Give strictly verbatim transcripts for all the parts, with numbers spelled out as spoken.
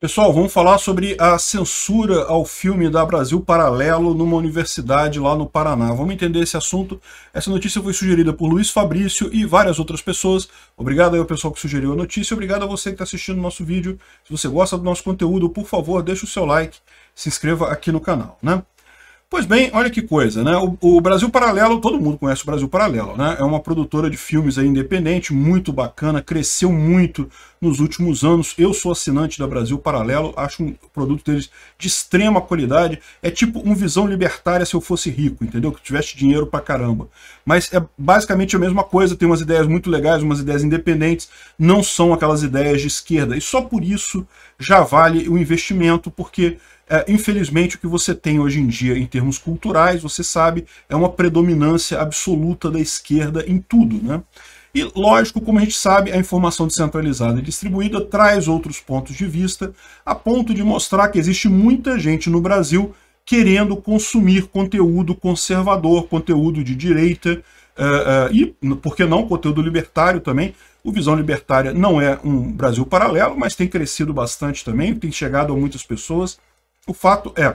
Pessoal, vamos falar sobre a censura ao filme da Brasil Paralelo numa universidade lá no Paraná. Vamos entender esse assunto. Essa notícia foi sugerida por Luiz Fabrício e várias outras pessoas. Obrigado aí ao pessoal que sugeriu a notícia. Obrigado a você que está assistindo o nosso vídeo. Se você gosta do nosso conteúdo, por favor, deixa o seu like, se inscreva aqui no canal, né? Pois bem, olha que coisa, né? O, o Brasil Paralelo, todo mundo conhece o Brasil Paralelo, né? É uma produtora de filmes aí independente, muito bacana, cresceu muito nos últimos anos. Eu sou assinante da Brasil Paralelo, acho um produto deles de extrema qualidade. É tipo um Visão Libertária se eu fosse rico, entendeu? Que tivesse dinheiro pra caramba. Mas é basicamente a mesma coisa, tem umas ideias muito legais, umas ideias independentes, não são aquelas ideias de esquerda. E só por isso já vale o investimento, porque... É, infelizmente, o que você tem hoje em dia em termos culturais, você sabe, é uma predominância absoluta da esquerda em tudo, né? E, lógico, como a gente sabe, a informação descentralizada e distribuída traz outros pontos de vista, a ponto de mostrar que existe muita gente no Brasil querendo consumir conteúdo conservador, conteúdo de direita, Uh, uh, e, por que não, conteúdo libertário também. O Visão Libertária não é um Brasil Paralelo, mas tem crescido bastante também, tem chegado a muitas pessoas. O fato é,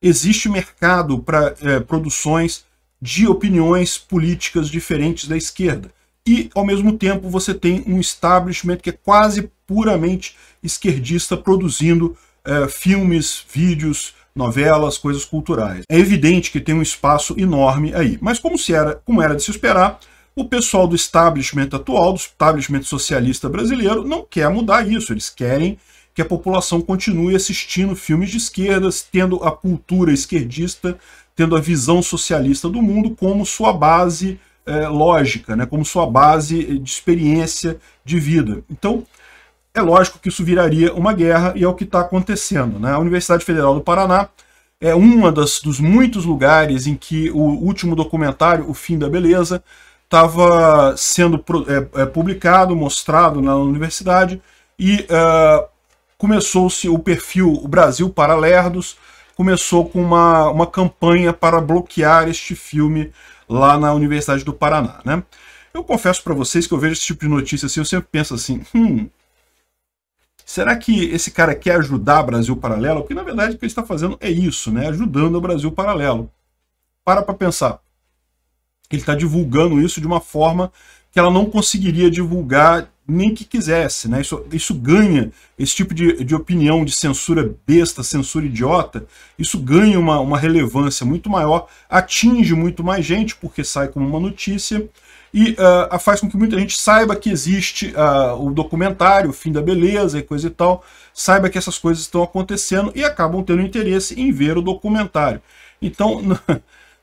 existe mercado para é, produções de opiniões políticas diferentes da esquerda. E, ao mesmo tempo, você tem um establishment que é quase puramente esquerdista produzindo é, filmes, vídeos, novelas, coisas culturais. É evidente que tem um espaço enorme aí. Mas como, se era, como era de se esperar, o pessoal do establishment atual, do establishment socialista brasileiro, não quer mudar isso. Eles querem... que a população continue assistindo filmes de esquerdas, tendo a cultura esquerdista, tendo a visão socialista do mundo como sua base é, lógica, né, como sua base de experiência de vida. Então, é lógico que isso viraria uma guerra e é o que está acontecendo, né? A Universidade Federal do Paraná é uma das, dos muitos lugares em que o último documentário, O Fim da Beleza, estava sendo é, publicado, mostrado na universidade e... Uh, começou-se o perfil Brasil Paralelos, começou com uma, uma campanha para bloquear este filme lá na Universidade do Paraná, né? Eu confesso para vocês que eu vejo esse tipo de notícia assim, eu sempre penso assim, hum, será que esse cara quer ajudar Brasil Paralelo? Porque na verdade o que ele está fazendo é isso, né? Ajudando o Brasil Paralelo. Para para pensar. Ele está divulgando isso de uma forma que ela não conseguiria divulgar nem que quisesse, né? Isso, isso ganha, esse tipo de, de opinião de censura besta, censura idiota, isso ganha uma, uma relevância muito maior, atinge muito mais gente, porque sai como uma notícia, e uh, faz com que muita gente saiba que existe uh, o documentário, O Fim da Beleza e coisa e tal, saiba que essas coisas estão acontecendo e acabam tendo interesse em ver o documentário. Então...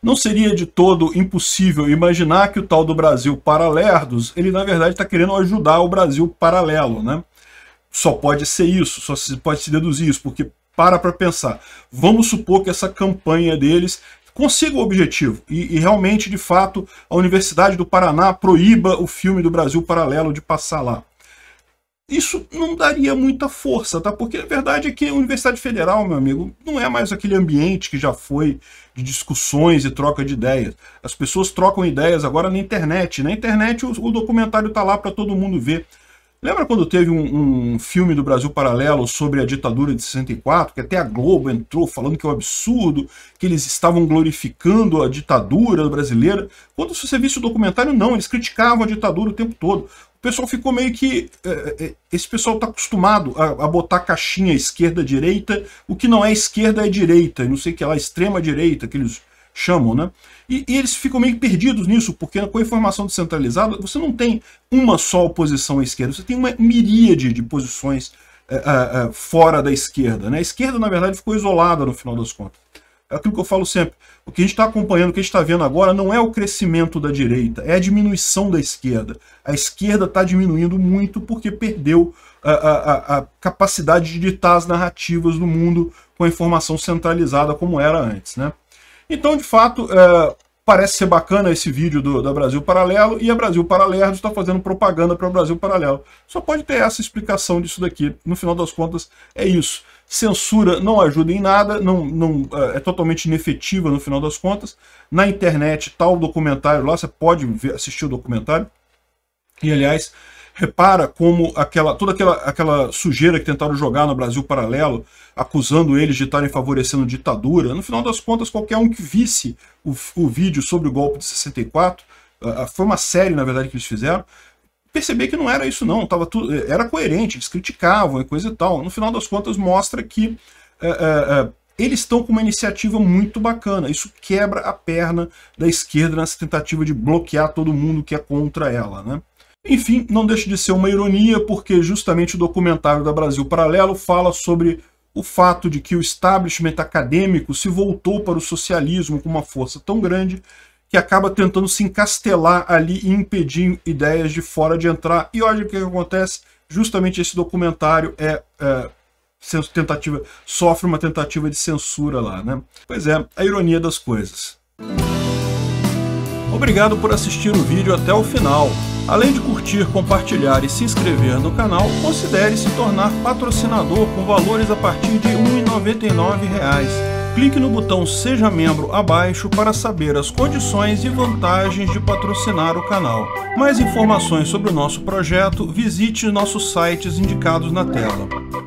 Não seria de todo impossível imaginar que o tal do Brasil Paralelos, ele na verdade está querendo ajudar o Brasil Paralelo, né? Só pode ser isso, só se pode se deduzir isso, porque para para pensar. Vamos supor que essa campanha deles consiga o objetivo e, e realmente, de fato, a Universidade do Paraná proíba o filme do Brasil Paralelo de passar lá. Isso não daria muita força, tá? Porque a verdade é que a Universidade Federal, meu amigo, não é mais aquele ambiente que já foi de discussões e troca de ideias. As pessoas trocam ideias agora na internet. Na internet o, o documentário tá lá para todo mundo ver. Lembra quando teve um, um filme do Brasil Paralelo sobre a ditadura de sessenta e quatro, que até a Globo entrou falando que é um absurdo, que eles estavam glorificando a ditadura brasileira? Quando você visse o documentário, não, eles criticavam a ditadura o tempo todo. O pessoal ficou meio que... Esse pessoal está acostumado a, a botar caixinha esquerda-direita, o que não é esquerda é direita, não sei o que é lá, extrema-direita, que eles chamam, né? E, e eles ficam meio perdidos nisso, porque com a informação descentralizada, você não tem uma só oposição à esquerda, você tem uma miríade de posições é, é, fora da esquerda, né? A esquerda, na verdade, ficou isolada no final das contas. É aquilo que eu falo sempre. O que a gente está acompanhando, o que a gente está vendo agora, não é o crescimento da direita, é a diminuição da esquerda. A esquerda está diminuindo muito porque perdeu a, a, a capacidade de ditar as narrativas do mundo com a informação centralizada como era antes, né? Então, de fato, é, parece ser bacana esse vídeo do, da Brasil Paralelo, e a Brasil Paralelo está fazendo propaganda para o Brasil Paralelo. Só pode ter essa explicação disso daqui. No final das contas, é isso. Censura não ajuda em nada, não, não, é totalmente inefetiva no final das contas. Na internet, tá o documentário lá, você pode ver, assistir o documentário. E, aliás, Repara como aquela, toda aquela, aquela sujeira que tentaram jogar no Brasil Paralelo, acusando eles de estarem favorecendo ditadura. No final das contas, qualquer um que visse o, o vídeo sobre o golpe de sessenta e quatro, uh, foi uma série, na verdade, que eles fizeram, perceber que não era isso não, tava tudo, era coerente, eles criticavam e coisa e tal. No final das contas, mostra que uh, uh, uh, eles estão com uma iniciativa muito bacana. Isso quebra a perna da esquerda nessa tentativa de bloquear todo mundo que é contra ela, né? Enfim, não deixa de ser uma ironia, porque justamente o documentário da Brasil Paralelo fala sobre o fato de que o establishment acadêmico se voltou para o socialismo com uma força tão grande que acaba tentando se encastelar ali e impedir ideias de fora de entrar. E olha o que acontece, justamente esse documentário é... é tentativa, sofre uma tentativa de censura lá, né? Pois é, a ironia das coisas. Obrigado por assistir o vídeo até o final. Além de curtir, compartilhar e se inscrever no canal, considere se tornar patrocinador com valores a partir de um real e noventa e nove centavos. Clique no botão Seja Membro abaixo para saber as condições e vantagens de patrocinar o canal. Mais informações sobre o nosso projeto, visite nossos sites indicados na tela.